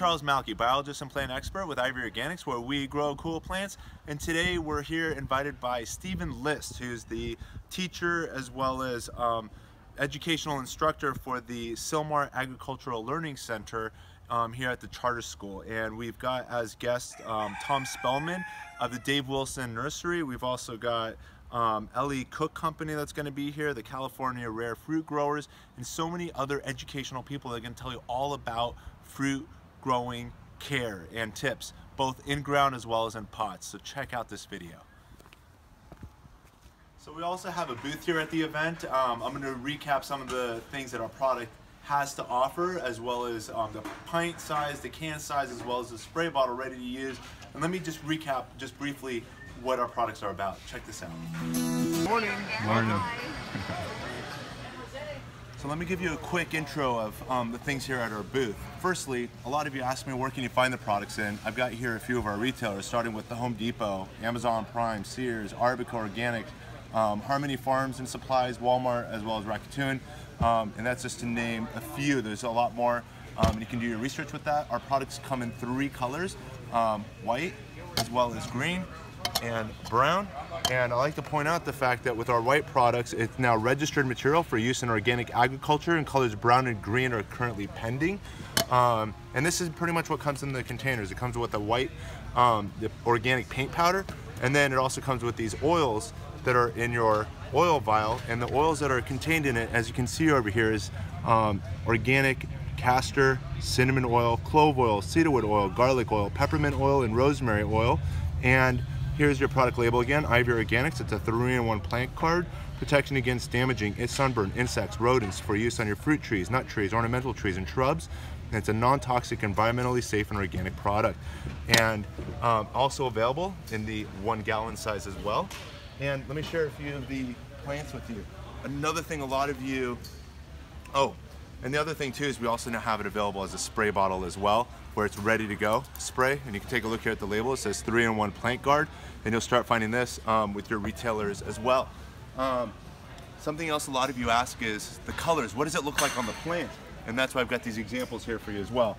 Charles Malki, biologist and plant expert with IV Organics, where we grow cool plants. And today we're here invited by Stephen List, who's the teacher as well as educational instructor for the Sylmar Agricultural Learning Center here at the charter school. And we've got as guests Tom Spellman of the Dave Wilson Nursery. We've also got Ellie Cook Company that's going to be here, the California Rare Fruit Growers, and so many other educational people that are going to tell you all about fruit growing care and tips, both in ground as well as in pots. So check out this video. So we also have a booth here at the event. I'm going to recap some of the things that our product has to offer, as well as the pint size, the can size, as well as the spray bottle ready to use. And let me just recap just briefly what our products are about. Check this out. Morning. Morning. So let me give you a quick intro of the things here at our booth. Firstly, a lot of you ask me where can you find the products in. I've got here a few of our retailers, starting with the Home Depot, Amazon Prime, Sears, Arbico Organic, Harmony Farms and Supplies, Walmart, as well as Rakuten. And that's just to name a few. There's a lot more, and you can do your research with that. Our products come in three colors, white, as well as green, and brown. And I like to point out the fact that with our white products, it's now registered material for use in organic agriculture, and colors brown and green are currently pending. And this is pretty much what comes in the containers. It comes with the white, the organic paint powder, and then it also comes with these oils that are in your oil vial, and the oils that are contained in it, as you can see over here, is organic castor, cinnamon oil, clove oil, cedarwood oil, garlic oil, peppermint oil, and rosemary oil. And here's your product label again, IV Organics. It's a 3-in-1 plant card. Protection against damaging sunburn, insects, rodents, for use on your fruit trees, nut trees, ornamental trees, and shrubs. And it's a non-toxic, environmentally safe, and organic product. And also available in the 1-gallon size as well. And let me share a few of the plants with you. Another thing a lot of you, and the other thing too is we also now have it available as a spray bottle as well, where it's ready to go spray. And you can take a look here at the label. It says 3-in-1 plant guard, and you'll start finding this with your retailers as well. Something else a lot of you ask is the colors. What does it look like on the plant? And that's why I've got these examples here for you as well.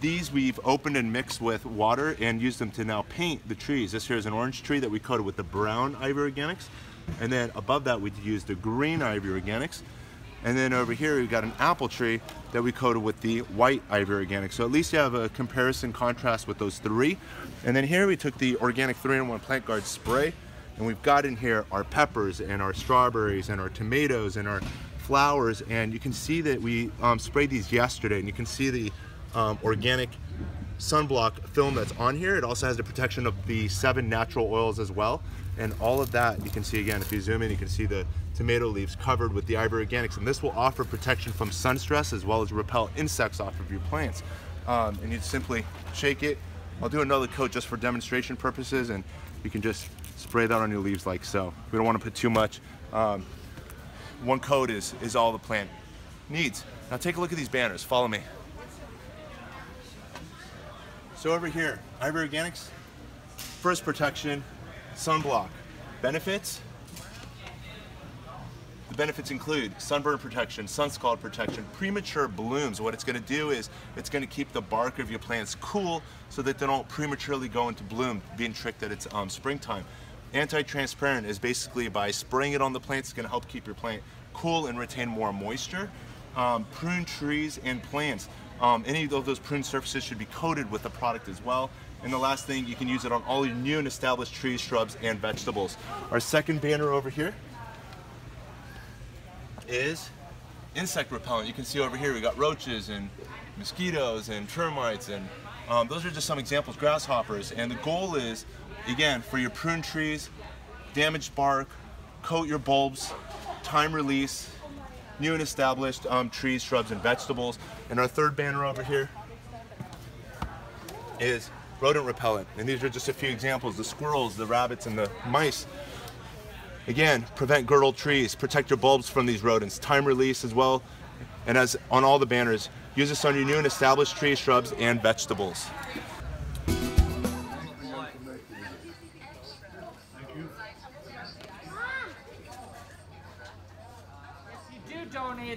These we've opened and mixed with water and used them to now paint the trees. This here is an orange tree that we coated with the brown IV Organics. And then above that, we used the green IV Organics. And then over here, we've got an apple tree that we coated with the white IV Organic. So at least you have a comparison contrast with those three. And then here we took the organic 3-in-1 plant guard spray, and we've got in here our peppers and our strawberries and our tomatoes and our flowers. And you can see that we sprayed these yesterday, and you can see the organic sunblock film that's on here. It also has the protection of the 7 natural oils as well. And all of that, you can see again, if you zoom in, you can see the tomato leaves covered with the IV Organics. And this will offer protection from sun stress as well as repel insects off of your plants. And you simply shake it. I'll do another coat just for demonstration purposes, and you can just spray that on your leaves like so. We don't want to put too much. One coat is all the plant needs. Now take a look at these banners. Follow me. So over here, IV Organics, first protection, sunblock. Benefits? The benefits include sunburn protection, sun scald protection, premature blooms. What it's going to do is it's going to keep the bark of your plants cool so that they don't prematurely go into bloom, being tricked that it's springtime. Anti-transparent is basically by spraying it on the plants, it's going to help keep your plant cool and retain more moisture. Prune trees and plants. Any of those pruned surfaces should be coated with the product as well. And the last thing, you can use it on all your new and established trees, shrubs, and vegetables. Our second banner over here is insect repellent. You can see over here we got roaches and mosquitoes and termites, and those are just some examples, grasshoppers. And the goal is, again, for your pruned trees, damaged bark, coat your bulbs, time release, new and established trees, shrubs, and vegetables. And our third banner over here is rodent repellent. And these are just a few examples, the squirrels, the rabbits, and the mice. Again, prevent girdled trees, protect your bulbs from these rodents, time release as well. And as on all the banners, use this on your new and established trees, shrubs, and vegetables.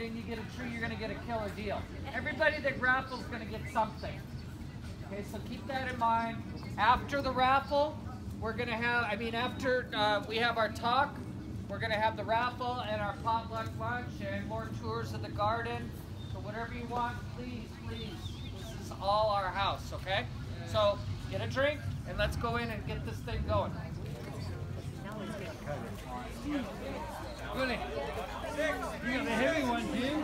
And you get a tree, you're going to get a killer deal. Everybody that grapples is going to get something. Okay, so keep that in mind. After the raffle, we're going to have, after we have our talk, we're going to have the raffle and our potluck lunch and more tours of the garden. So whatever you want, please, please. This is all our house, okay? So get a drink and let's go in and get this thing going. Really? You got a heavy one, dude.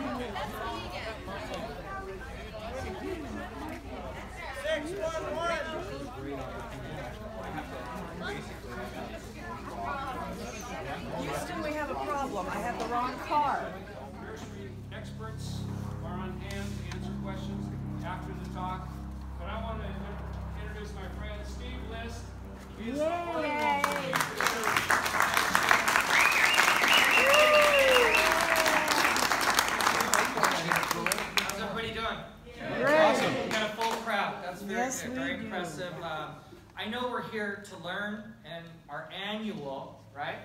Houston, we have a problem. I have the wrong car. Nursery experts are on hand to answer questions after the talk. But I want to introduce my friend Steve List. He's Yes, very impressive. I know we're here to learn, and our annual, right?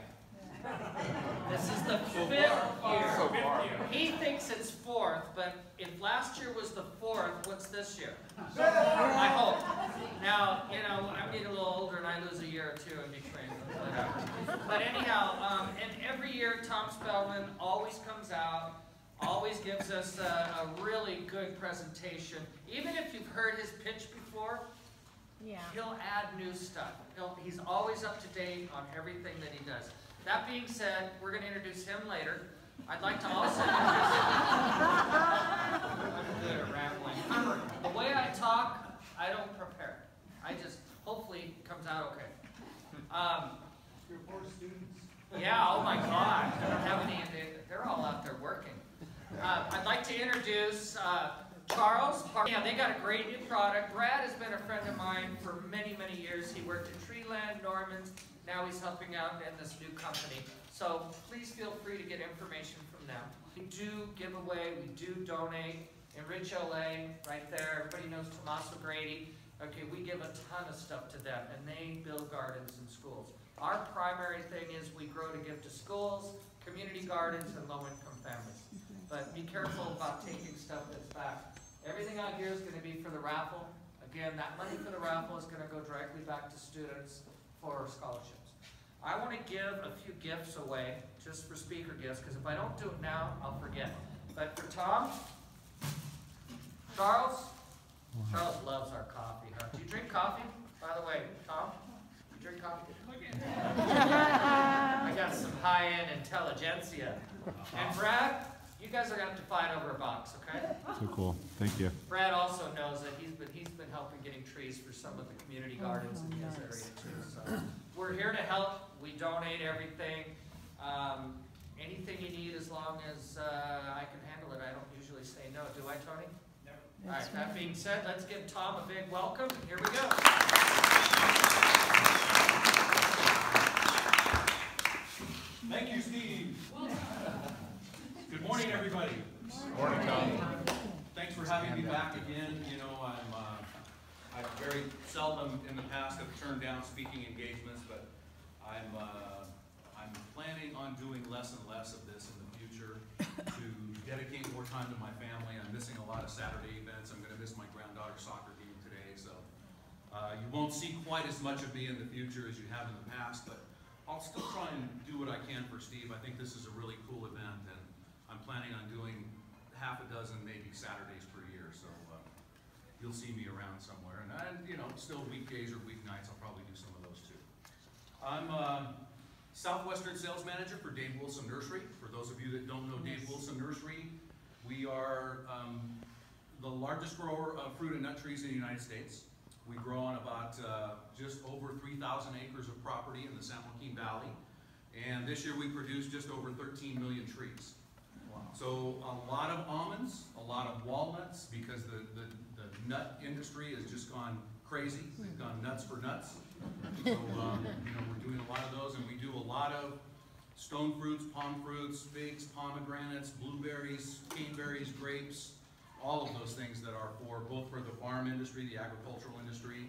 This is the fifth year. He thinks it's fourth, but if last year was the fourth, what's this year? I hope. Now, you know, I'm getting a little older, and I lose a year or two in between. But anyhow, and every year, Tom Spellman always comes out. Always gives us a really good presentation. Even if you've heard his pitch before, he'll add new stuff. He's always up to date on everything that he does. That being said, we're going to introduce him later. I'd like to also introduce him. I'm good at rambling. Remember, the way I talk, I don't prepare. I just hopefully it comes out okay. Your poor students. Yeah, oh my God. I don't have any. They're all out there working. I'd like to introduce Charles. Yeah, they got a great new product. Brad has been a friend of mine for many, many years. He worked at Treeland Normans. Now he's helping out in this new company. So please feel free to get information from them. We do give away. We do donate. InRich LA, right there. Everybody knows Tommaso Grady. Okay, we give a ton of stuff to them, and they build gardens and schools. Our primary thing is we grow to give to schools, community gardens, and low-income families. But be careful about taking stuff that's back. Everything out here is going to be for the raffle. Again, that money for the raffle is going to go directly back to students for scholarships. I want to give a few gifts away, just for speaker gifts, because if I don't do it now, I'll forget. But for Tom, Charles loves our coffee. Huh? Do you drink coffee? By the way, Tom, do you drink coffee? I got some high-end Intelligentsia. And Brad? You guys are going to have to fight over a box, okay? So cool. Thank you. Brad also knows that he's been helping getting trees for some of the community gardens in his area, too. So we're here to help. We donate everything. Anything you need, as long as I can handle it. I don't usually say no. Do I, Tony? No. All right. That being said, let's give Tom a big welcome. Here we go. Thank you, Steve. Good morning, everybody. Good morning, Tom. Thanks for having me back again. You know, I've very seldom in the past have turned down speaking engagements, but I'm planning on doing less and less of this in the future to dedicate more time to my family. I'm missing a lot of Saturday events. I'm going to miss my granddaughter's soccer game today, so you won't see quite as much of me in the future as you have in the past, but I'll still try and do what I can for Steve. I think this is a really cool event, and I'm planning on doing half a dozen, maybe Saturdays per year, so you'll see me around somewhere. And you know, still weekdays or weeknights, I'll probably do some of those too. I'm Southwestern Sales Manager for Dave Wilson Nursery. For those of you that don't know Dave Wilson Nursery, we are the largest grower of fruit and nut trees in the United States. We grow on about just over 3,000 acres of property in the San Joaquin Valley. And this year we produced just over 13 million trees. So a lot of almonds, a lot of walnuts, because the nut industry has just gone crazy. They've gone nuts for nuts. So you know, we're doing a lot of those, and we do a lot of stone fruits, palm fruits, figs, pomegranates, blueberries, caneberries, grapes, all of those things that are for both for the farm industry, the agricultural industry,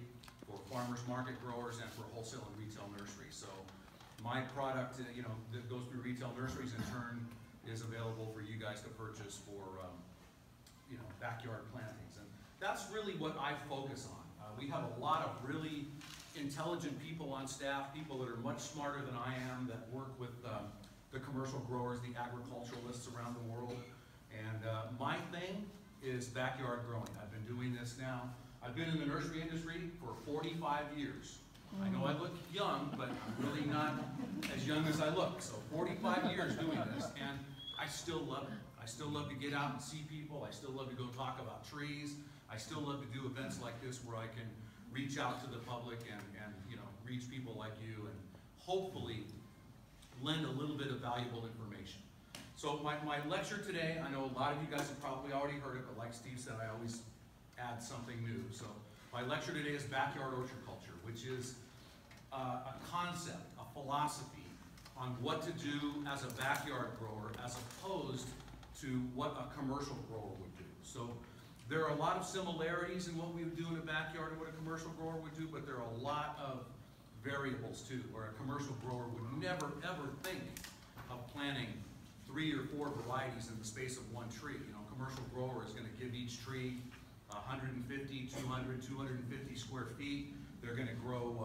for farmers market growers, and for wholesale and retail nurseries. So my product, you know, that goes through retail nurseries in turn is available for you guys to purchase for, you know, backyard plantings. And that's really what I focus on. We have a lot of really intelligent people on staff, people that are much smarter than I am, that work with the commercial growers, the agriculturalists around the world. And my thing is backyard growing. I've been doing this now. I've been in the nursery industry for 45 years. I know I look young, but I'm really not as young as I look. So 45 years doing this, and I still love it. I still love to get out and see people. I still love to go talk about trees. I still love to do events like this where I can reach out to the public and you know, reach people like you and hopefully lend a little bit of valuable information. So my lecture today, I know a lot of you guys have probably already heard it, but like Steve said, I always add something new. So my lecture today is backyard orchard culture, which is a concept, a philosophy on what to do as a backyard grower as opposed to what a commercial grower would do. So there are a lot of similarities in what we would do in a backyard and what a commercial grower would do, but there are a lot of variables too, where a commercial grower would never ever think of planting 3 or 4 varieties in the space of one tree. You know, a commercial grower is going to give each tree 150, 200, 250 square feet. They're going to grow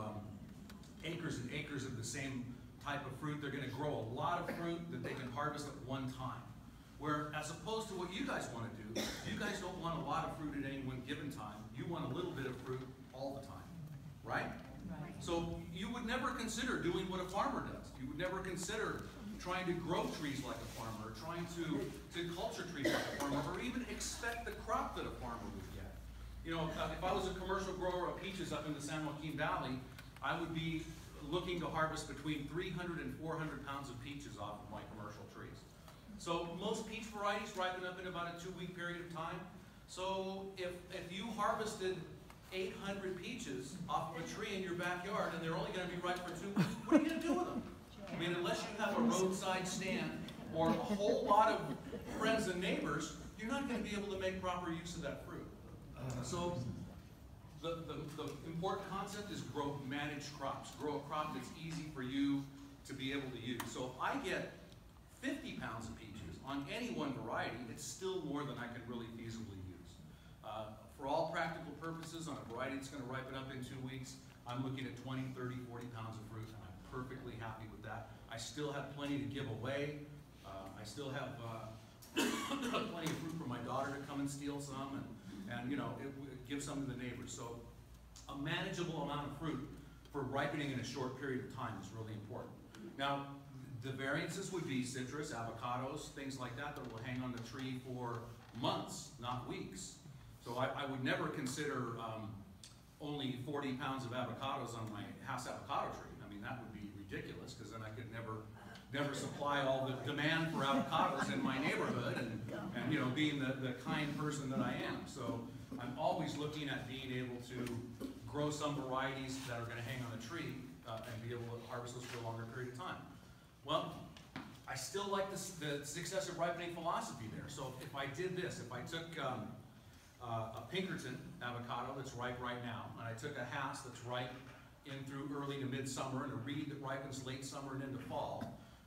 acres and acres of the same type of fruit. They're going to grow a lot of fruit that they can harvest at one time. Where, as opposed to what you guys want to do, you guys don't want a lot of fruit at any one given time. You want a little bit of fruit all the time, right? Right. So you would never consider doing what a farmer does. You would never consider trying to grow trees like a farmer, or trying to culture trees like a farmer, or even expect the crop that a farmer would get. You know, if I was a commercial grower of peaches up in the San Joaquin Valley, I would be looking to harvest between 300 and 400 pounds of peaches off of my commercial trees. So most peach varieties ripen up in about a 2-week period of time. So if you harvested 800 peaches off of a tree in your backyard and they're only going to be ripe for 2 weeks, what are you going to do with them? I mean, unless you have a roadside stand or a whole lot of friends and neighbors, you're not going to be able to make proper use of that fruit. So the important concept is grow managed crops. Grow a crop that's easy for you to be able to use. So if I get 50 pounds of peaches on any one variety, it's still more than I can really feasibly use. For all practical purposes, on a variety that's going to ripen up in 2 weeks, I'm looking at 20, 30, 40 pounds of fruit, and I'm perfectly happy with that. I still have plenty to give away. I still have plenty of fruit for my daughter to come and steal some, and you know, give some to the neighbors. So a manageable amount of fruit for ripening in a short period of time is really important. Now, the variances would be citrus, avocados, things like that that will hang on the tree for months, not weeks. So I would never consider only 40 pounds of avocados on my Hass avocado tree. I mean, that would be ridiculous, because then I could never supply all the demand for avocados in my neighborhood, and you know, being the kind person that I am. So I'm always looking at being able to grow some varieties that are going to hang on the tree and be able to harvest those for a longer period of time. Well, I still like the successive ripening philosophy there. So if I did this, if I took a Pinkerton avocado that's ripe right now, and I took a Hass that's ripe in through early to midsummer, and a Reed that ripens late summer and into fall,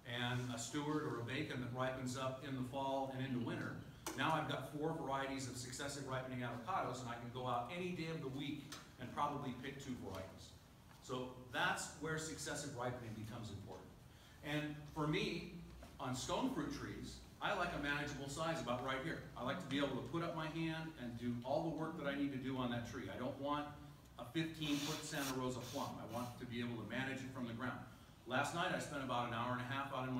and a Stewart or a Bacon that ripens up in the fall and into winter, now I've got 4 varieties of successive ripening avocados, and I can go out any day of the week and probably pick 2 varieties. So that's where successive ripening becomes important. And for me, on stone fruit trees, I like a manageable size about right here. I like to be able to put up my hand and do all the work that I need to do on that tree. I don't want a 15-foot Santa Rosa plum. I want to be able to manage it from the ground. Last night, I spent about an hour and a half out in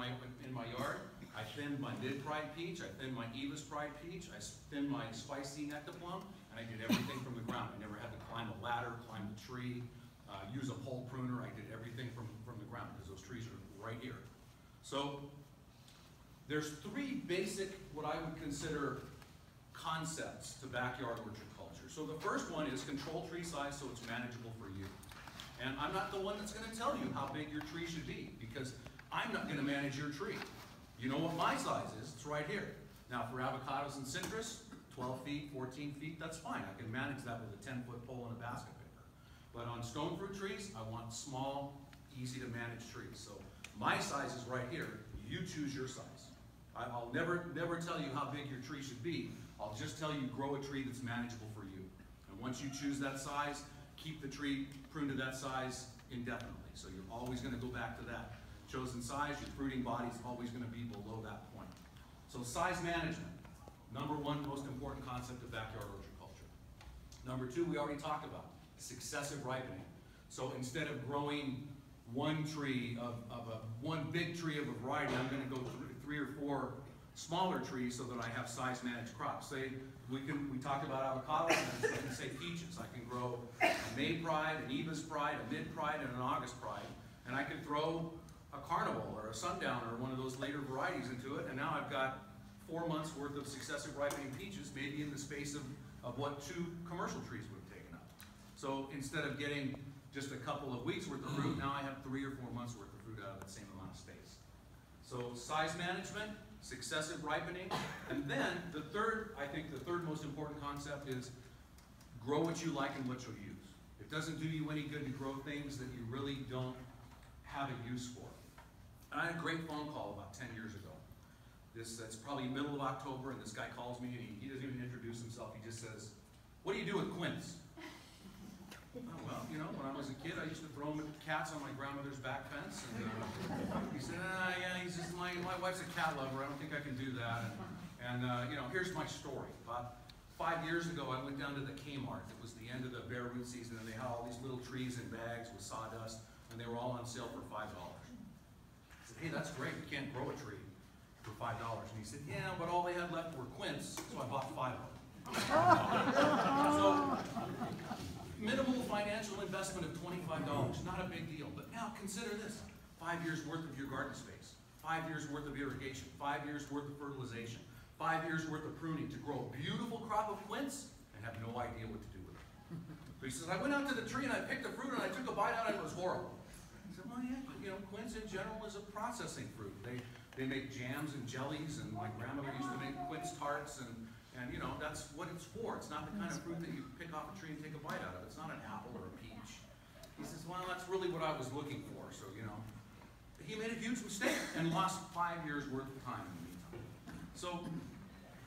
my yard. I thinned my Mid-Pride peach. I thinned my Eva's Pride peach. I thinned my spicy nectoplum. And I did everything from the ground. I never had to climb a ladder, climb the tree, use a pole pruner. I did everything from the ground, because those trees are right here. So there's 3 basic, what I would consider, concepts to backyard orchard culture. So the first one is control tree size so it's manageable for you. And I'm not the one that's going to tell you how big your tree should be, because I'm not going to manage your tree. You know what my size is. It's right here. Now, for avocados and citrus, 12 feet, 14 feet, that's fine. I can manage that with a 10-foot pole and a basket picker. But on stone fruit trees, I want small, easy to manage trees. So my size is right here. You choose your size. I'll never tell you how big your tree should be. I'll just tell you grow a tree that's manageable for you. And once you choose that size, keep the tree pruned to that size indefinitely. So you're always going to go back to that chosen size. Your fruiting body is always going to be below that point. So size management, number one most important concept of backyard horticulture. Number two, we already talked about successive ripening. So instead of growing one tree one big tree of a variety, I'm going to go through three or four smaller trees so that I have size managed crops. Say we talked about avocados, and I can say peaches. I can grow a May Pride, an Eva's Pride, a Mid-Pride, and an August Pride, and I can throw a Carnival or a Sundown or one of those later varieties into it, and now I've got 4 months worth of successive ripening peaches, maybe in the space of what two commercial trees would have taken up. So instead of getting just a couple of weeks worth of fruit, now I have 3 or 4 months worth of fruit out of that same amount of space. So size management, successive ripening, and then the third, I think the third most important concept is grow what you like and what you'll use. It doesn't do you any good to grow things that you really don't have a use for. And I had a great phone call about 10 years ago. That's probably middle of October, and this guy calls me, and he doesn't even introduce himself. He just says, "What do you do with quince?" Oh, well, you know, when I was a kid, I used to throw them at cats on my grandmother's back fence. And he said, yeah, he's just, my wife's a cat lover. I don't think I can do that. And you know, here's my story. About 5 years ago, I went down to the Kmart. It was the end of the bare root season, and they had all these little trees in bags with sawdust, and they were all on sale for $5. I said, hey, that's great. You can't grow a tree for $5. And he said, yeah, but all they had left were quince, so I bought 5 of them. So, minimal financial investment of $25, not a big deal. But now consider this, 5 years worth of your garden space, 5 years worth of irrigation, 5 years worth of fertilization, 5 years worth of pruning to grow a beautiful crop of quince and have no idea what to do with it. So he says, I went out to the tree and I picked the fruit and I took a bite out and it was horrible. I said, well, yeah, but you know, quince in general is a processing fruit. They make jams and jellies, and my grandmother used to make quince tarts, and you know, that's what it's for. It's not the kind of fruit that you pick off a tree and take a bite out of. It's not an apple or a peach. He says, well, that's really what I was looking for, so you know. He made a huge mistake and lost 5 years worth of time in the meantime. So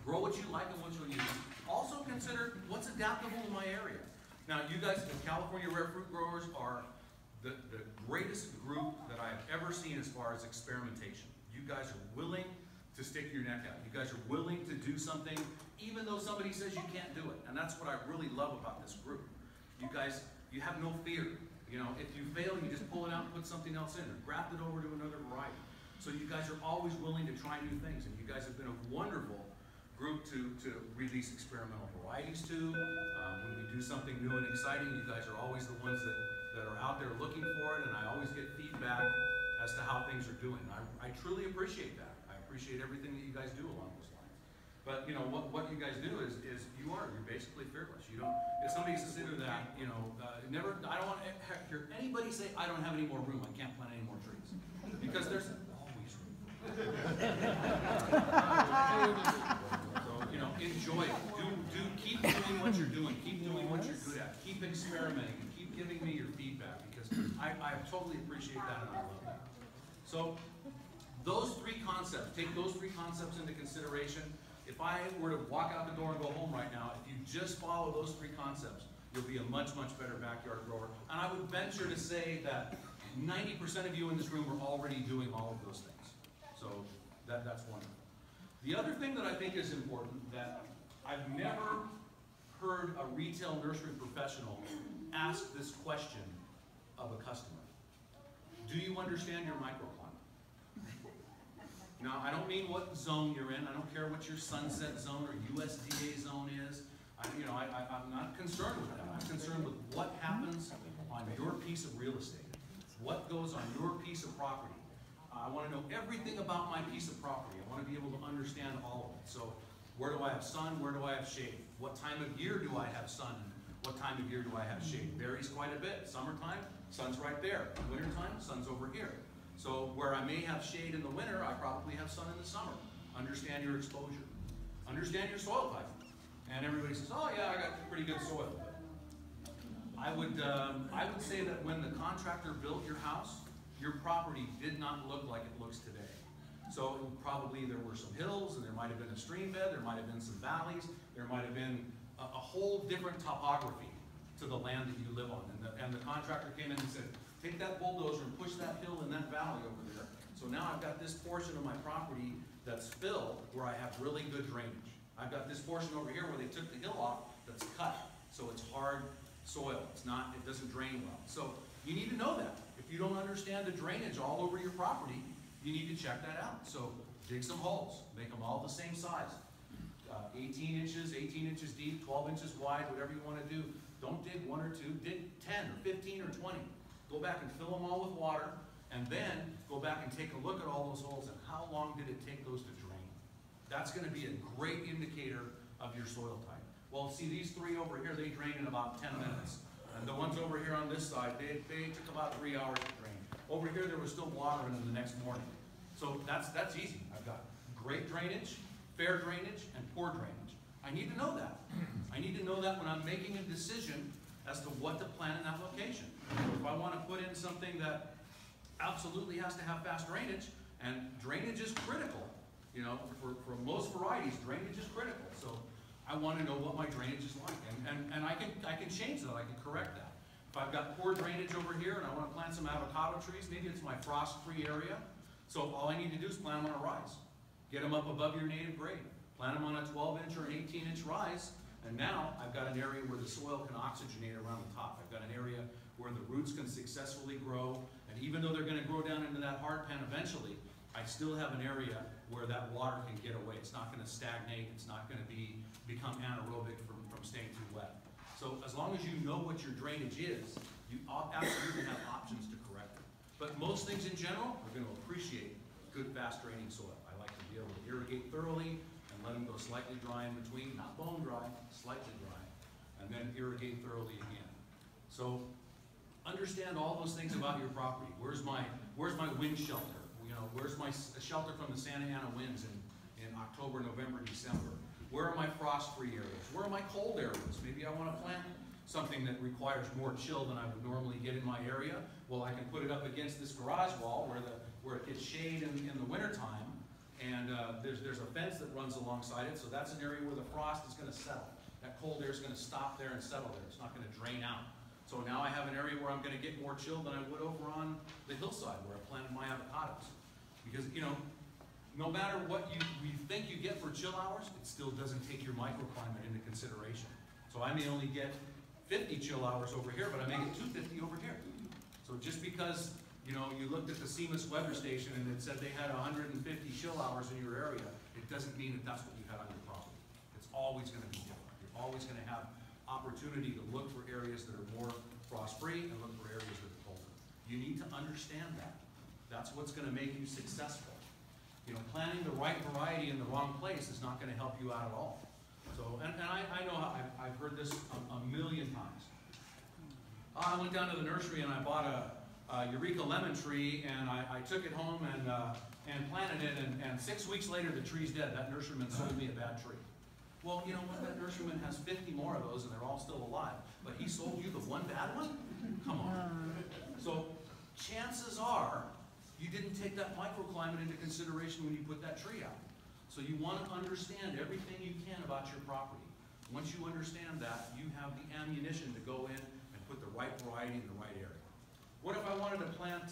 grow what you like and what you'll use. Also consider what's adaptable in my area. Now you guys, the California Rare Fruit Growers are the greatest group that I've ever seen as far as experimentation. You guys are willing to stick your neck out. You guys are willing to do something even though somebody says you can't do it. And that's what I really love about this group. You guys, you have no fear. You know, if you fail, you just pull it out and put something else in, or graft it over to another variety. So you guys are always willing to try new things, and you guys have been a wonderful group to release experimental varieties to. When we do something new and exciting, you guys are always the ones that are out there looking for it, and I always get feedback as to how things are doing. I truly appreciate that. I appreciate everything that you guys do along those lines. But you know what you guys do is you're basically fearless. You don't. If somebody says that, you know, never. I don't want to hear anybody say I don't have any more room. I can't plant any more trees because there's always room. So you know, enjoy it. Do keep doing what you're doing. Keep doing what you're good at. Keep experimenting. And keep giving me your feedback because I totally appreciate that and I love that. So those three concepts, take those three concepts into consideration. If I were to walk out the door and go home right now, if you just follow those three concepts, you'll be a much, much better backyard grower. And I would venture to say that 90% of you in this room are already doing all of those things. So that's wonderful. The other thing that I think is important that I've never heard a retail nursery professional ask this question of a customer. Do you understand your microclimate? Now, I don't mean what zone you're in. I don't care what your sunset zone or USDA zone is. I'm not concerned with that. I'm concerned with what happens on your piece of real estate. What goes on your piece of property. I want to know everything about my piece of property. I want to be able to understand all of it. So where do I have sun? Where do I have shade? What time of year do I have sun? What time of year do I have shade? Varies quite a bit. Summertime, sun's right there. Wintertime, sun's over here. So where I may have shade in the winter, I probably have sun in the summer. Understand your exposure. Understand your soil type. And everybody says, oh yeah, I got pretty good soil. I would say that when the contractor built your house, your property did not look like it looks today. So probably there were some hills, and there might have been a stream bed, there might have been some valleys, there might have been a whole different topography to the land that you live on. And the contractor came in and said, take that bulldozer and push that hill in that valley over there. So now I've got this portion of my property that's filled where I have really good drainage. I've got this portion over here where they took the hill off that's cut. So it's hard soil. It's not, it doesn't drain well. So you need to know that. If you don't understand the drainage all over your property, you need to check that out. So dig some holes, make them all the same size. 18 inches deep, 12 inches wide, whatever you want to do. Don't dig one or two, dig 10 or 15 or 20. Go back and fill them all with water, and then go back and take a look at all those holes and how long did it take those to drain. That's going to be a great indicator of your soil type. Well, see, these three over here, they drain in about 10 minutes. And the ones over here on this side, they took about 3 hours to drain. Over here, there was still water in the next morning. So that's easy. I've got great drainage, fair drainage, and poor drainage. I need to know that. I need to know that when I'm making a decision as to what to plant in that location. So if I want to put in something that absolutely has to have fast drainage, and drainage is critical, you know, for most varieties, drainage is critical. So I want to know what my drainage is like, and I can change that, I can correct that. If I've got poor drainage over here and I want to plant some avocado trees, maybe it's my frost-free area, so all I need to do is plant them on a rise. Get them up above your native grade. Plant them on a 12-inch or an 18-inch rise, and now I've got an area where the soil can oxygenate around the top. I've got an area where the roots can successfully grow, and even though they're going to grow down into that hard pan eventually, I still have an area where that water can get away. It's not going to stagnate. It's not going to become anaerobic from staying too wet. So as long as you know what your drainage is, you absolutely have options to correct it. But most things in general are going to appreciate good, fast draining soil. I like to be able to irrigate thoroughly and let them go slightly dry in between, not bone dry, slightly dry, and then irrigate thoroughly again. So understand all those things about your property. Where's my wind shelter? You know, where's my shelter from the Santa Ana winds in October, November, December? Where are my frost-free areas? Where are my cold areas? Maybe I want to plant something that requires more chill than I would normally get in my area. Well, I can put it up against this garage wall where it gets shade in the wintertime, and there's a fence that runs alongside it, so that's an area where the frost is going to settle. That cold air is going to stop there and settle there. It's not going to drain out. So now I have an area where I'm going to get more chill than I would over on the hillside where I planted my avocados. Because, you know, no matter what you think you get for chill hours, it still doesn't take your microclimate into consideration. So I may only get 50 chill hours over here, but I may get 250 over here. So just because, you know, you looked at the Siemens weather station and it said they had 150 chill hours in your area, it doesn't mean that that's what you had on your property. It's always going to be different. You're always going to have opportunity to look for areas that are more frost-free and look for areas that are colder. You need to understand that. That's what's going to make you successful. You know, planting the right variety in the wrong place is not going to help you out at all. So, and I know I've heard this a million times. I went down to the nursery and I bought a Eureka lemon tree, and I took it home and planted it, and 6 weeks later the tree's dead. That nurseryman sold me a bad tree. Well, you know what, that nurseryman has 50 more of those and they're all still alive, but he sold you the one bad one? Come on. So chances are you didn't take that microclimate into consideration when you put that tree out. So you want to understand everything you can about your property. Once you understand that, you have the ammunition to go in and put the right variety in the right area. What if I wanted to plant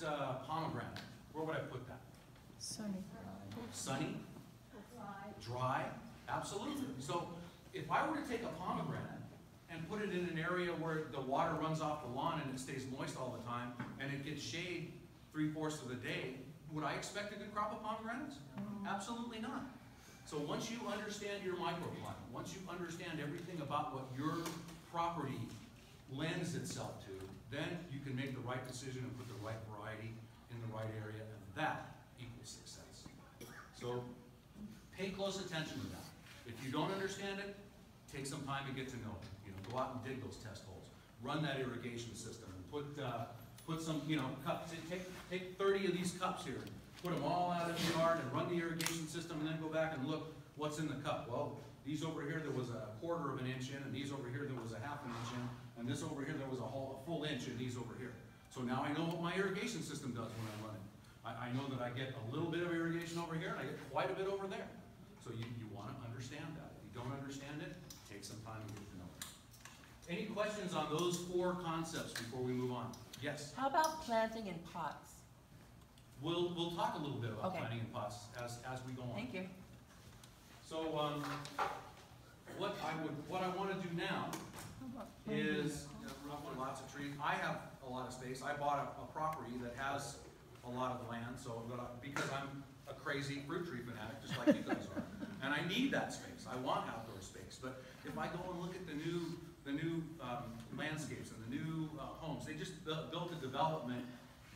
pomegranate? Where would I put that? Sunny. Sunny? Dry? Absolutely. So if I were to take a pomegranate and put it in an area where the water runs off the lawn and it stays moist all the time and it gets shade three-fourths of the day, would I expect a good crop of pomegranates? Absolutely not. So once you understand your microclimate, once you understand everything about what your property lends itself to, then you can make the right decision and put the right variety in the right area, and that equals success. So pay close attention to that. If you don't understand it, take some time and get to know it. You know, go out and dig those test holes. Run that irrigation system and put some, you know, cups. Take 30 of these cups here. Put them all out in the yard and run the irrigation system, and then go back and look what's in the cup. Well, these over here there was a quarter of an inch in, and these over here there was a half an inch in, and this over here there was a full inch in these over here. So now I know what my irrigation system does when I run it. I know that I get a little bit of irrigation over here, and I get quite a bit over there. So you want to understand that. If you don't understand it, take some time to get to know it. Any questions on those four concepts before we move on? Yes? How about planting in pots? We'll talk a little bit about planting in pots as we go on. Thank you. So what I want to do now is roughly lots of trees. I have a lot of space. I bought a property that has a lot of land, so I'm gonna, because I'm a crazy fruit tree fanatic, just like you guys are, and I need that space. I want outdoor space. But if I go and look at the new landscapes and the new homes, they just built a development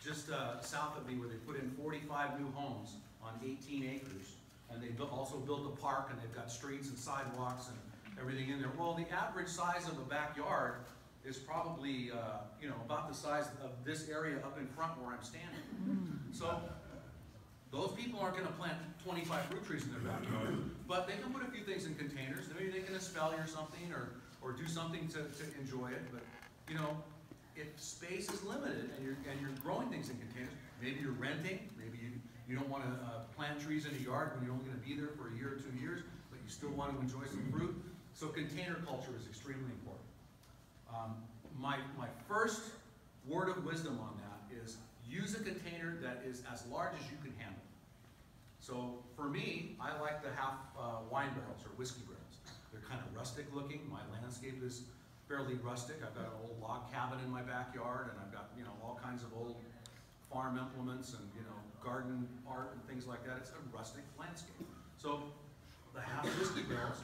just south of me where they put in 45 new homes on 18 acres. And they also built a park, and they've got streets and sidewalks and everything in there. Well, the average size of a backyard is probably you know, about the size of this area up in front where I'm standing. So those people aren't going to plant 25 fruit trees in their backyard, but they can put a few things in containers. Maybe they can espalier something or do something to enjoy it. But you know, if space is limited and you're growing things in containers, maybe you're renting, maybe you don't want to plant trees in a yard when you're only going to be there for a year or 2 years, but you still want to enjoy some fruit. So container culture is extremely important. My first word of wisdom on that is use a container that is as large as you can handle. So for me, I like the half wine barrels or whiskey barrels. They're kind of rustic looking. My landscape is fairly rustic. I've got an old log cabin in my backyard, and I've got, you know, all kinds of old farm implements and, you know, garden art and things like that. It's a rustic landscape. So the half whiskey barrels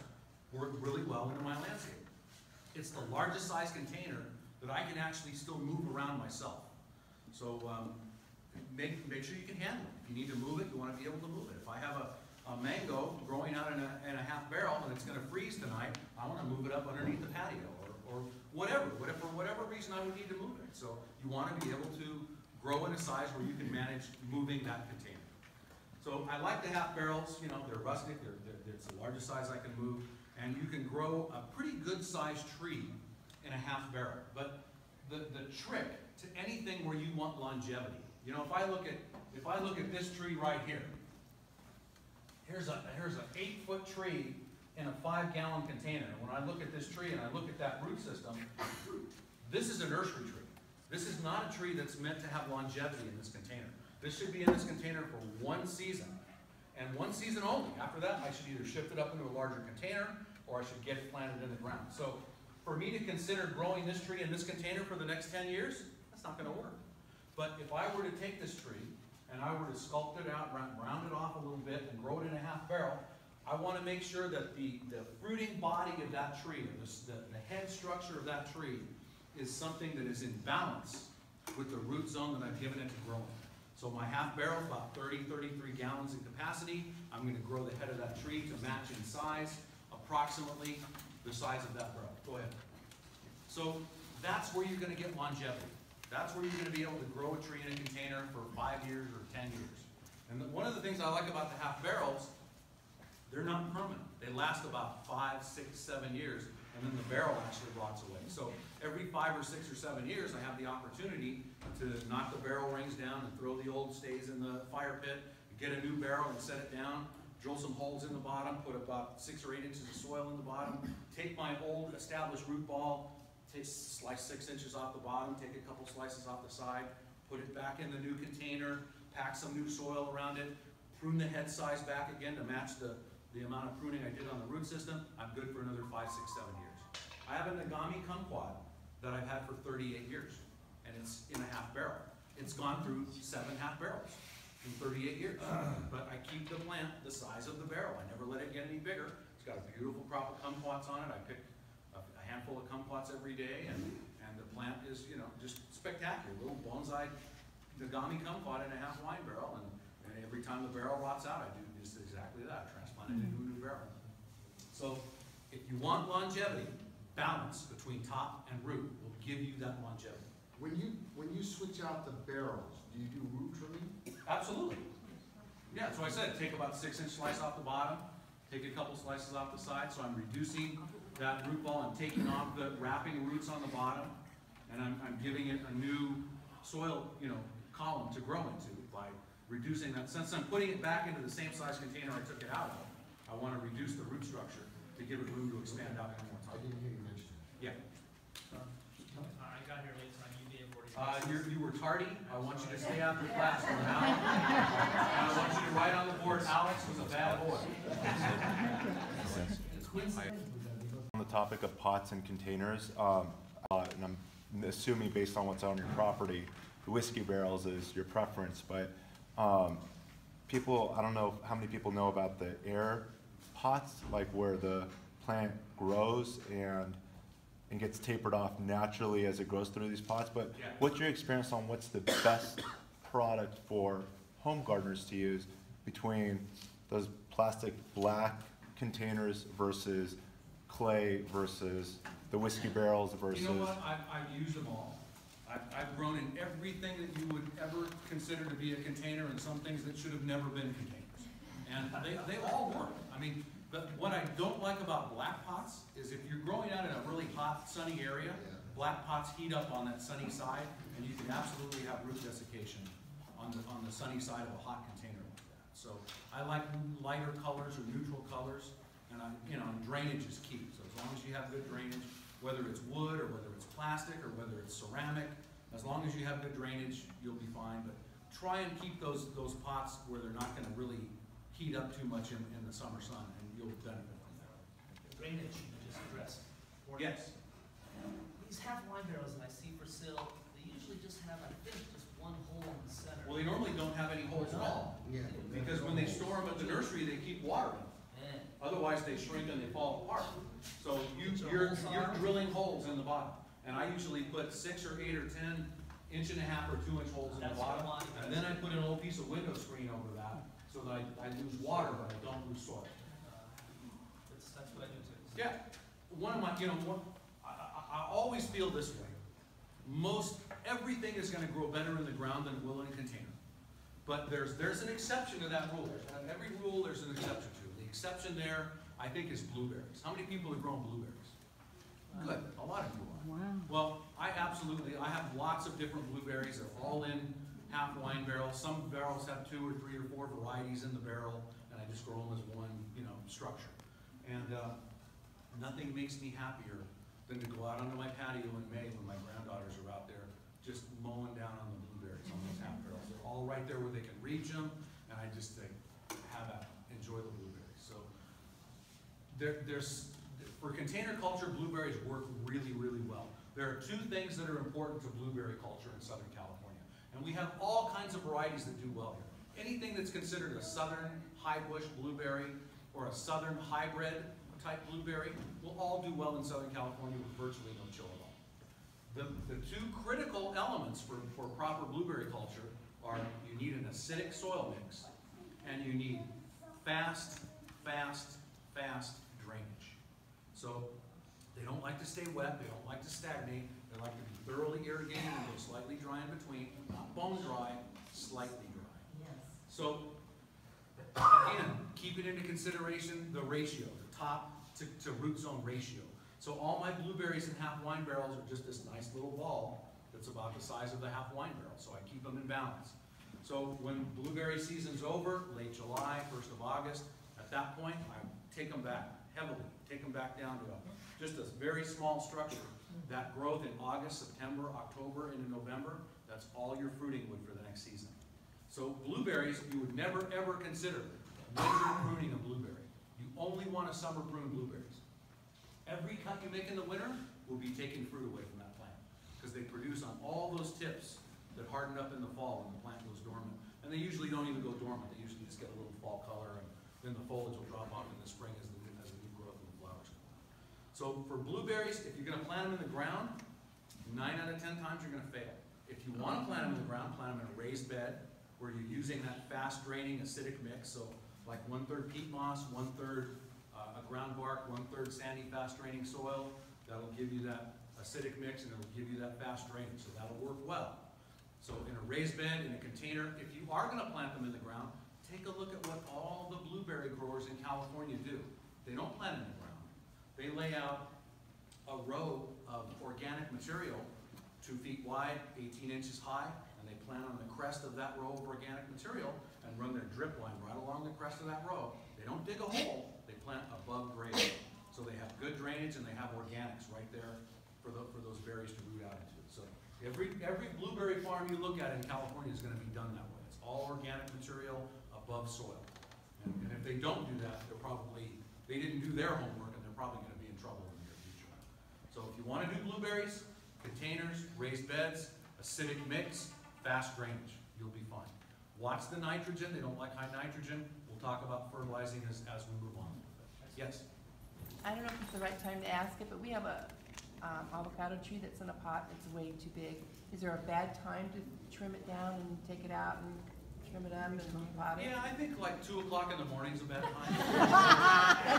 work really well into my landscape. It's the largest size container that I can actually still move around myself. So make sure you can handle it. If you need to move it, you want to be able to move it. If I have a mango growing out in a half barrel and it's going to freeze tonight, I want to move it up underneath the patio or whatever. For whatever reason, I would need to move it. So you want to be able to grow in a size where you can manage moving that container. So I like the half barrels. You know, they're rustic. It's the largest size I can move. And you can grow a pretty good sized tree in a half barrel. But the trick to anything where you want longevity, you know, if I look at this tree right here, here's an 8-foot tree in a 5-gallon container. And when I look at this tree and I look at that root system, this is a nursery tree. This is not a tree that's meant to have longevity in this container. This should be in this container for one season, and one season only. After that, I should either shift it up into a larger container or I should get it planted in the ground. So for me to consider growing this tree in this container for the next 10 years, that's not going to work. But if I were to take this tree and I were to sculpt it out, round it off a little bit, and grow it in a half barrel, I want to make sure that the fruiting body of that tree, or the head structure of that tree, is something that is in balance with the root zone that I've given it to grow in. So my half barrel, about 33 gallons in capacity, I'm going to grow the head of that tree to match in size, approximately the size of that barrel. Go ahead. So that's where you're going to get longevity. That's where you're going to be able to grow a tree in a container for 5 years or 10 years. And one of the things I like about the half barrels, they're not permanent. They last about 5, 6, 7 years, and then the barrel actually rots away. So every 5 or 6 or 7 years, I have the opportunity to knock the barrel rings down and throw the old stays in the fire pit, get a new barrel and set it down, drill some holes in the bottom, put about 6 or 8 inches of soil in the bottom, take my old established root ball, slice 6 inches off the bottom, take a couple slices off the side, put it back in the new container, pack some new soil around it, prune the head size back again to match the amount of pruning I did on the root system. I'm good for another 5, 6, 7 years. I have a Nagami kumquat that I've had for 38 years, and it's in a half barrel. It's gone through 7 half barrels in 38 years, but I keep the plant the size of the barrel. I never let it get any bigger. It's got a beautiful crop of kumquats on it. I pick a handful of kumquats every day, and the plant is, you know, just spectacular. A little bonsai Nagami kumquat in a half wine barrel, and every time the barrel rots out, I do just exactly that. I transplant it into a new barrel. So if you want longevity, balance between top and root will give you that longevity. When you switch out the barrels, do you do root trimming? Absolutely. Yeah, so I said take about 6-inch slice off the bottom, take a couple slices off the side. So I'm reducing that root ball. I'm taking off the wrapping roots on the bottom, and I'm giving it a new soil, you know, column to grow into by reducing that. Since I'm putting it back into the same size container I took it out of, I want to reduce the root structure to give it room to expand out more. I didn't hear you mention it. Yeah. I got here late, so I'm UVA 45. You were tardy. I want you to stay after class for now. And I want you to write on the board, Alex was a bad boy. On the topic of pots and containers, and I'm assuming based on what's on your property, the whiskey barrels is your preference, but people, I don't know how many people know about the air pots, like where the plant grows and gets tapered off naturally as it grows through these pots, but yeah. What's your experience on what's the best product for home gardeners to use between those plastic black containers versus clay versus the whiskey barrels versus? You know what, I use them all. I've grown in everything that you would ever consider to be a container and some things that should have never been containers. And they all work. I mean, but what I don't like about black pots is if you're growing out in a really hot, sunny area, black pots heat up on that sunny side, and you can absolutely have root desiccation on the sunny side of a hot container like that. So I like lighter colors or neutral colors, and drainage is key. So as long as you have good drainage, whether it's wood or whether it's plastic or whether it's ceramic, as long as you have good drainage, you'll be fine. But try and keep those pots where they're not going to really heat up too much in the summer sun, and you'll benefit from that. Drainage you just addressed. Yes. These half wine barrels that I see for sale, they usually just have, I think, just one hole in the center. Well, they normally don't have any holes at all. Yeah. Because when they store them at the nursery, they keep watering. Otherwise, they shrink and they fall apart. So you're drilling holes in the bottom, and I usually put 6 or 8 or 10 inch-and-a-half or 2-inch holes in the bottom, and then I put an old piece of window screen over that so that I lose water, but I don't lose soil. That's what I do too. Yeah, one of my I always feel this way. Everything is going to grow better in the ground than it will in a container, but there's an exception to that rule. Every rule there's an exception to. Exception there, I think, is blueberries. How many people have grown blueberries? Good, a lot of you are. Wow. Well, I have lots of different blueberries. They're all in half wine barrels. Some barrels have 2 or 3 or 4 varieties in the barrel, and I just grow them as one, structure. And nothing makes me happier than to go out onto my patio in May when my granddaughters are out there just mowing down on the blueberries on those half barrels. They're all right there where they can reach them, and I just think, have at it, enjoy the blueberries. For container culture, blueberries work really, really well. There are 2 things that are important to blueberry culture in Southern California. And we have all kinds of varieties that do well here. Anything that's considered a Southern high bush blueberry or a Southern hybrid type blueberry will all do well in Southern California with virtually no chill at all. The 2 critical elements for proper blueberry culture are you need an acidic soil mix and you need fast drainage. So they don't like to stay wet, they don't like to stagnate, they like to be thoroughly irrigated and go slightly dry in between, not bone dry, slightly dry. Yes. So again, keep it into consideration the ratio, the top to root zone ratio. So all my blueberries in half wine barrels are just this nice little ball that's about the size of the half wine barrel, so I keep them in balance. So when blueberry season's over, late July, 1st of August, at that point, I take them back heavily, take them back down to just a very small structure. That growth in August, September, October, into November, that's all your fruiting wood for the next season. So blueberries, you would never ever consider when you're pruning a blueberry. You only want to summer prune blueberries. Every cut you make in the winter will be taking fruit away from that plant because they produce on all those tips that harden up in the fall and the plant goes dormant. And they usually don't even go dormant, they usually just get a little fall color. Then the foliage will drop off in the spring as the new growth and the flowers come out. So for blueberries, if you're going to plant them in the ground, 9 out of 10 times you're going to fail. If you want to plant them in the ground, plant them in a raised bed where you're using that fast-draining acidic mix. So like 1/3 peat moss, 1/3 ground bark, 1/3 sandy fast-draining soil. That'll give you that acidic mix and it'll give you that fast draining. So that'll work well. So in a raised bed, in a container, if you are going to plant them in the ground, take a look at what all the blueberry growers in California do. They don't plant in the ground. They lay out a row of organic material, 2 feet wide, 18 inches high, and they plant on the crest of that row of organic material and run their drip line right along the crest of that row. They don't dig a hole, they plant above grade. So they have good drainage and they have organics right there for those berries to root out into. So every blueberry farm you look at in California is going to be done that way. It's all organic material above soil. And if they don't do that, they're probably, they didn't do their homework, and they're probably going to be in trouble in the near future. So if you want to do blueberries, containers, raised beds, acidic mix, fast drainage, you'll be fine. Watch the nitrogen. They don't like high nitrogen. We'll talk about fertilizing as we move on. Yes? I don't know if it's the right time to ask it, but we have a avocado tree that's in a pot that's way too big. Is there a bad time to trim it down and take it out and trim it up and pot it? Yeah, I think like 2 o'clock in the morning is a bad time.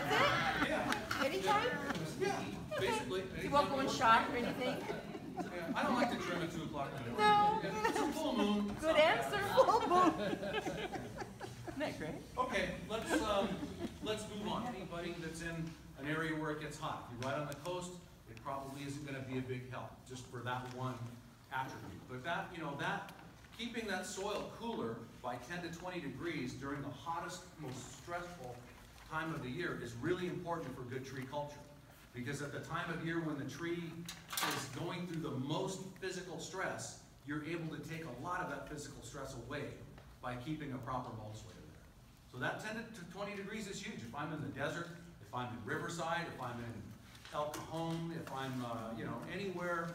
That's it? Yeah. Anytime? Yeah, basically. Okay. You won't go in shock or anything? Yeah, I don't like to trim at 2 o'clock in the morning. No. Yeah, it's a full moon. Good answer, full moon. Isn't that great? Okay, let's move on. Anybody that's in an area where it gets hot, if you're right on the coast, it probably isn't going to be a big help just for that one attribute. But that, you know, that keeping that soil cooler by 10 to 20 degrees during the hottest, most stressful time of the year is really important for good tree culture. Because at the time of year when the tree is going through the most physical stress, you're able to take a lot of that physical stress away by keeping a proper mulch layer there. So that 10 to 20 degrees is huge. If I'm in the desert, if I'm in Riverside, if I'm in El Cajon, if I'm you know, anywhere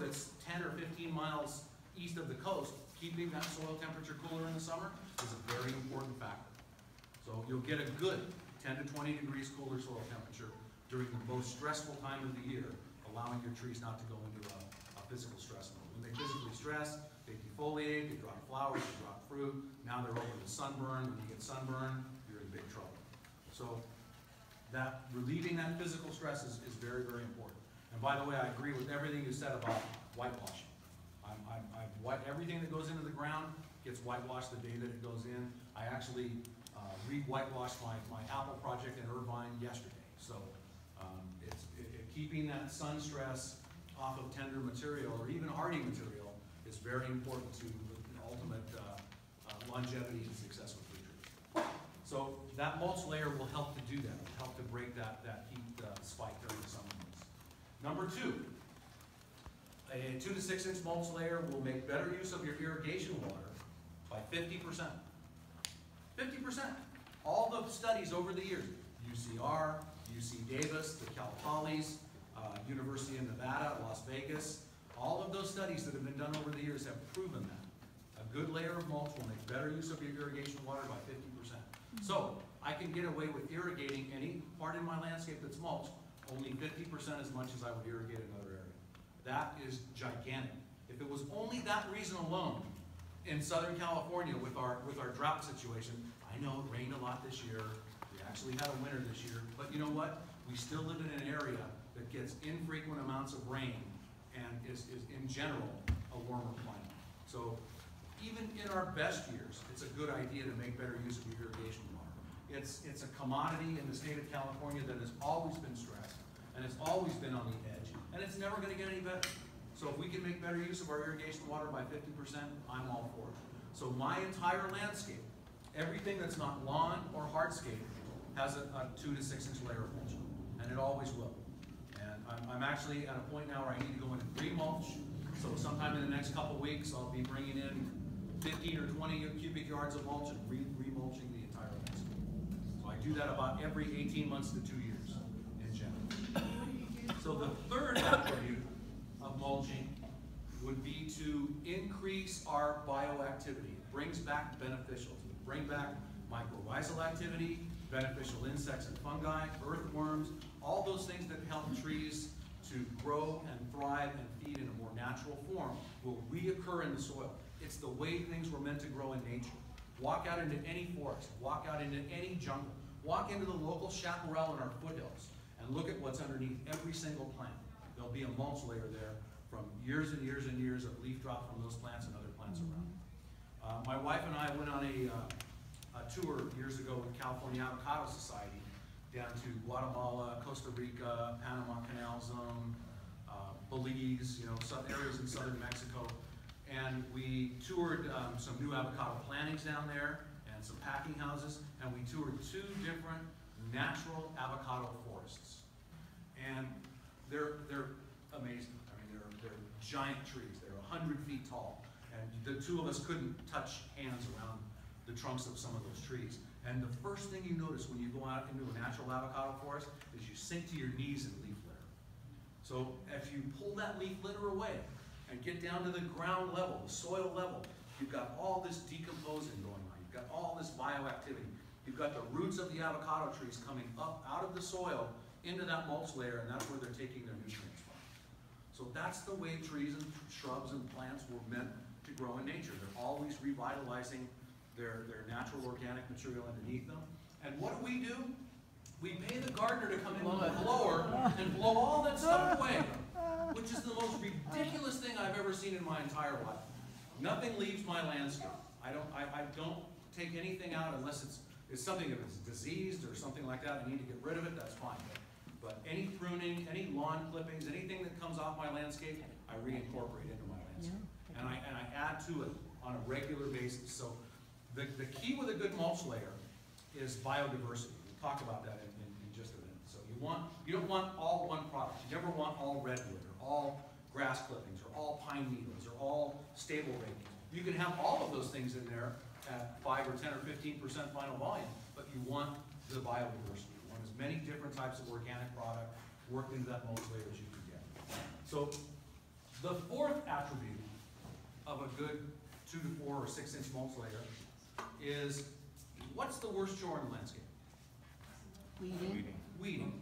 that's 10 or 15 miles east of the coast, keeping that soil temperature cooler in the summer is a very important factor. So you'll get a good 10 to 20 degrees cooler soil temperature during the most stressful time of the year, allowing your trees not to go into a physical stress mode. When they physically stress, they defoliate, they drop flowers, they drop fruit. Now they're open to sunburn. When you get sunburn, you're in big trouble. So that relieving that physical stress is very, very important. And by the way, I agree with everything you said about whitewashing. Everything that goes into the ground gets whitewashed the day that it goes in. I actually re-whitewashed my apple project in Irvine yesterday. So keeping that sun stress off of tender material or even hardy material is very important to the ultimate longevity and success with tree trees. So that mulch layer will help to do that. It will help to break that heat spike during the summer months. Number two, a 2 to 6 inch mulch layer will make better use of your irrigation water by 50%. 50%. All the studies over the years, UCR, UC Davis, the Cal Polys, University of Nevada, Las Vegas, all of those studies that have been done over the years have proven that. A good layer of mulch will make better use of your irrigation water by 50%. So I can get away with irrigating any part in my landscape that's mulched only 50% as much as I would irrigate another area. That is gigantic. If it was only that reason alone in Southern California with our drought situation, I know it rained a lot this year. Actually had a winter this year, but you know what? We still live in an area that gets infrequent amounts of rain and is in general a warmer climate. So even in our best years, it's a good idea to make better use of your irrigation water. It's a commodity in the state of California that has always been stressed and it's always been on the edge, and it's never going to get any better. So if we can make better use of our irrigation water by 50%, I'm all for it. So my entire landscape, everything that's not lawn or hardscape, has a 2 to 6 inch layer of mulch, and it always will. And I'm actually at a point now where I need to go in and re-mulch, so sometime in the next couple weeks I'll be bringing in 15 or 20 cubic yards of mulch and re-mulching the entire landscape. So I do that about every 18 months to 2 years in general. So the third attribute of mulching would be to increase our bioactivity. It brings back beneficials. It brings back mycorrhizal activity, beneficial insects and fungi, earthworms, all those things that help trees to grow and thrive and feed in a more natural form will reoccur in the soil. It's the way things were meant to grow in nature. Walk out into any forest, walk out into any jungle, walk into the local chaparral in our foothills and look at what's underneath every single plant. There'll be a mulch layer there from years and years and years of leaf drop from those plants and other plants around. My wife and I went on a tour years ago with California Avocado Society down to Guatemala, Costa Rica, Panama Canal Zone, Belize, you know, some areas in southern Mexico. And we toured some new avocado plantings down there and some packing houses, and we toured 2 different natural avocado forests. And they're amazing. I mean, they're giant trees. They're 100 feet tall. And the two of us couldn't touch hands around the trunks of some of those trees. And the first thing you notice when you go out into a natural avocado forest is you sink to your knees in leaf litter. So if you pull that leaf litter away and get down to the ground level, the soil level, you've got all this decomposing going on. You've got all this bioactivity. You've got the roots of the avocado trees coming up out of the soil into that mulch layer, and that's where they're taking their nutrients from. So that's the way trees and shrubs and plants were meant to grow in nature. They're always revitalizing their natural organic material underneath them. And what do? We pay the gardener to come in with a blower and blow all that stuff away, which is the most ridiculous thing I've ever seen in my entire life. Nothing leaves my landscape. I don't take anything out unless it's something that is diseased or something like that. I need to get rid of it, that's fine. But any pruning, any lawn clippings, anything that comes off my landscape, I reincorporate into my landscape. And I add to it on a regular basis. So the key with a good mulch layer is biodiversity. We'll talk about that in just a minute. So you don't want all one product. You never want all redwood or all grass clippings or all pine needles or all stable rakings. You can have all of those things in there at 5 or 10 or 15% final volume, but you want the biodiversity. You want as many different types of organic product worked into that mulch layer as you can get. So the fourth attribute of a good 2 to 4 or 6 inch mulch layer is, what's the worst chore in the landscape? Weeding.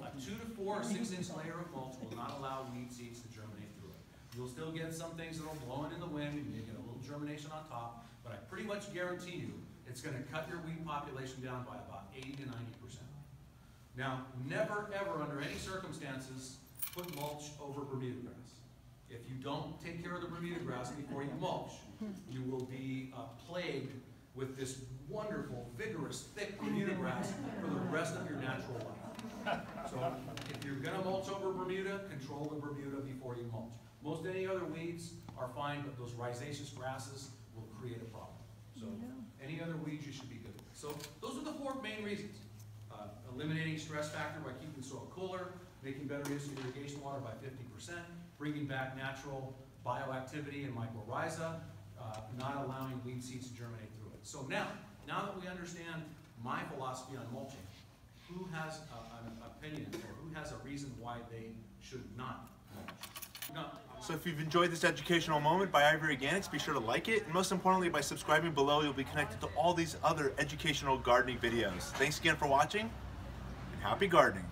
A 2 to 4 or 6 inch layer of mulch will not allow weed seeds to germinate through it. You'll still get some things that'll blow in the wind and you get a little germination on top, but I pretty much guarantee you it's gonna cut your weed population down by about 80 to 90%. Now, never ever under any circumstances put mulch over Bermuda grass. If you don't take care of the Bermuda grass before you mulch, you will be plagued with this wonderful, vigorous, thick Bermuda grass for the rest of your natural life. So if you're gonna mulch over Bermuda, control the Bermuda before you mulch. Most any other weeds are fine, but those rhizaceous grasses will create a problem. So any other weeds you should be good with. So those are the four main reasons. Eliminating stress factor by keeping soil cooler, making better use of irrigation water by 50%, bringing back natural bioactivity and mycorrhiza, not allowing weed seeds to germinate through it. So now that we understand my philosophy on mulching, who has an opinion or who has a reason why they should not mulch? No. So if you've enjoyed this educational moment by IV Organics, be sure to like it. And most importantly, by subscribing below, you'll be connected to all these other educational gardening videos. Thanks again for watching, and happy gardening.